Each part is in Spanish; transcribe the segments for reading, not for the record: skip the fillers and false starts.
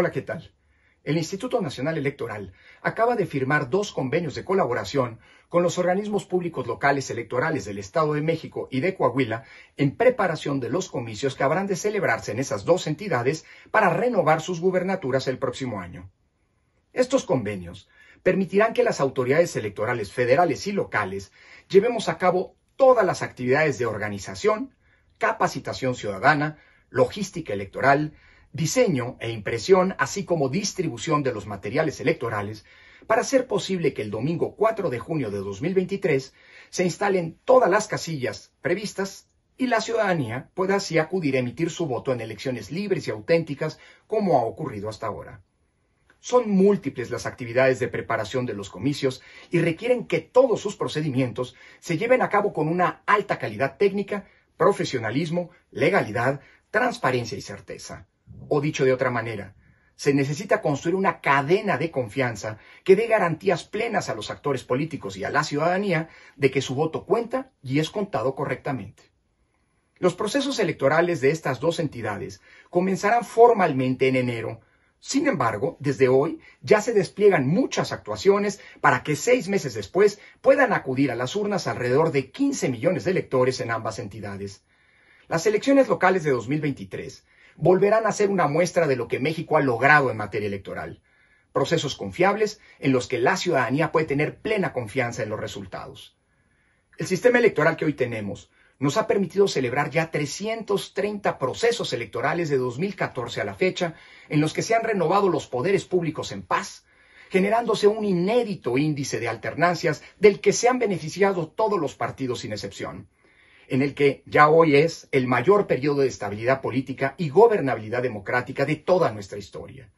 Hola, ¿qué tal? El Instituto Nacional Electoral acaba de firmar 2 convenios de colaboración con los organismos públicos locales electorales del Estado de México y de Coahuila en preparación de los comicios que habrán de celebrarse en esas 2 entidades para renovar sus gubernaturas el próximo año. Estos convenios permitirán que las autoridades electorales federales y locales llevemos a cabo todas las actividades de organización, capacitación ciudadana, logística electoral, diseño e impresión, así como distribución de los materiales electorales, para hacer posible que el domingo 4 de junio de 2023 se instalen todas las casillas previstas y la ciudadanía pueda así acudir a emitir su voto en elecciones libres y auténticas, como ha ocurrido hasta ahora. Son múltiples las actividades de preparación de los comicios y requieren que todos sus procedimientos se lleven a cabo con una alta calidad técnica, profesionalismo, legalidad, transparencia y certeza. O dicho de otra manera, se necesita construir una cadena de confianza que dé garantías plenas a los actores políticos y a la ciudadanía de que su voto cuenta y es contado correctamente. Los procesos electorales de estas 2 entidades comenzarán formalmente en enero. Sin embargo, desde hoy ya se despliegan muchas actuaciones para que 6 meses después puedan acudir a las urnas alrededor de 15 millones de electores en ambas entidades. Las elecciones locales de 2023 volverán a ser una muestra de lo que México ha logrado en materia electoral. Procesos confiables en los que la ciudadanía puede tener plena confianza en los resultados. El sistema electoral que hoy tenemos nos ha permitido celebrar ya 330 procesos electorales de 2014 a la fecha, en los que se han renovado los poderes públicos en paz, generándose un inédito índice de alternancias del que se han beneficiado todos los partidos sin excepción, en el que ya hoy es el mayor periodo de estabilidad política y gobernabilidad democrática de toda nuestra historia.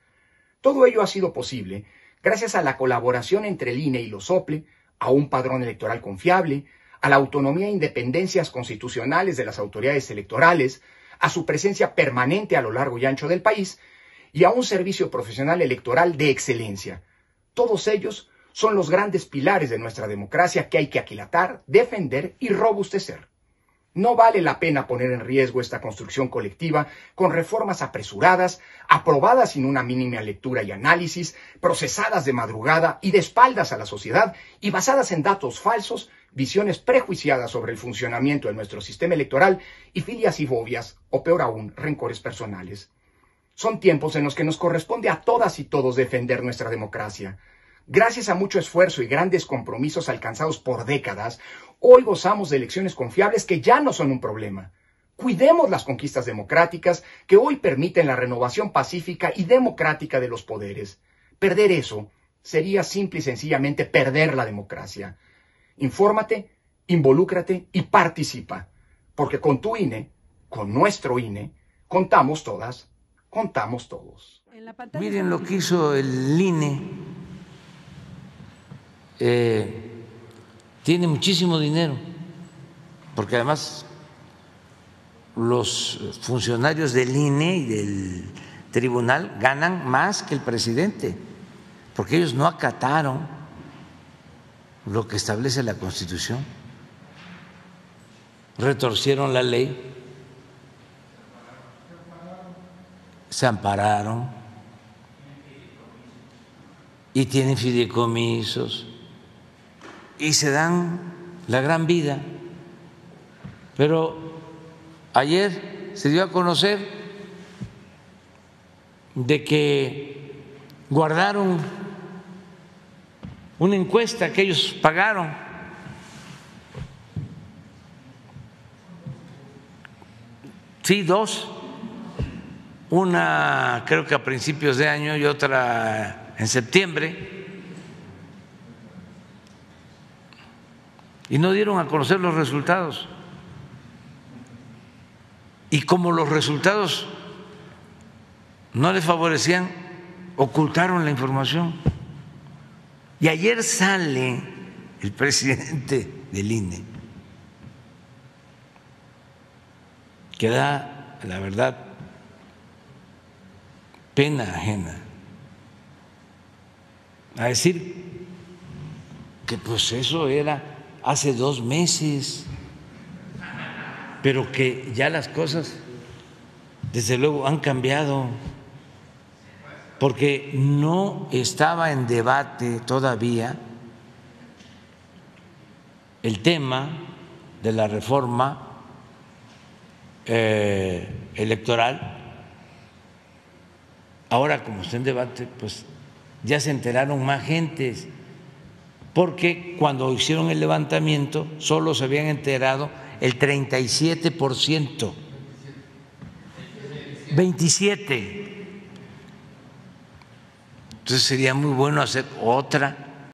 Todo ello ha sido posible gracias a la colaboración entre el INE y los OPL, a un padrón electoral confiable, a la autonomía e independencias constitucionales de las autoridades electorales, a su presencia permanente a lo largo y ancho del país y a un servicio profesional electoral de excelencia. Todos ellos son los grandes pilares de nuestra democracia que hay que aquilatar, defender y robustecer. No vale la pena poner en riesgo esta construcción colectiva con reformas apresuradas, aprobadas sin una mínima lectura y análisis, procesadas de madrugada y de espaldas a la sociedad y basadas en datos falsos, visiones prejuiciadas sobre el funcionamiento de nuestro sistema electoral y filias y fobias, o peor aún, rencores personales. Son tiempos en los que nos corresponde a todas y todos defender nuestra democracia. Gracias a mucho esfuerzo y grandes compromisos alcanzados por décadas, hoy gozamos de elecciones confiables que ya no son un problema. Cuidemos las conquistas democráticas que hoy permiten la renovación pacífica y democrática de los poderes. Perder eso sería simple y sencillamente perder la democracia. Infórmate, involúcrate y participa, porque con tu INE, con nuestro INE, contamos todas, contamos todos. Miren lo que hizo el INE. Tiene muchísimo dinero, porque además los funcionarios del INE y del tribunal ganan más que el presidente, porque ellos no acataron lo que establece la Constitución, retorcieron la ley, se ampararon y tienen fideicomisos. Y se dan la gran vida. Pero ayer se dio a conocer de que guardaron una encuesta que ellos pagaron —sí, 2— una creo que a principios de año y otra en septiembre. Y no dieron a conocer los resultados. Y como los resultados no les favorecían, ocultaron la información. Y ayer sale el presidente del INE, que da, la verdad, pena ajena, a decir que pues eso era hace 2 meses, pero que ya las cosas, desde luego, han cambiado, porque no estaba en debate todavía el tema de la reforma electoral. Ahora, como está en debate, pues ya se enteraron más gentes, porque cuando hicieron el levantamiento solo se habían enterado el 37%, 27%. Entonces sería muy bueno hacer otra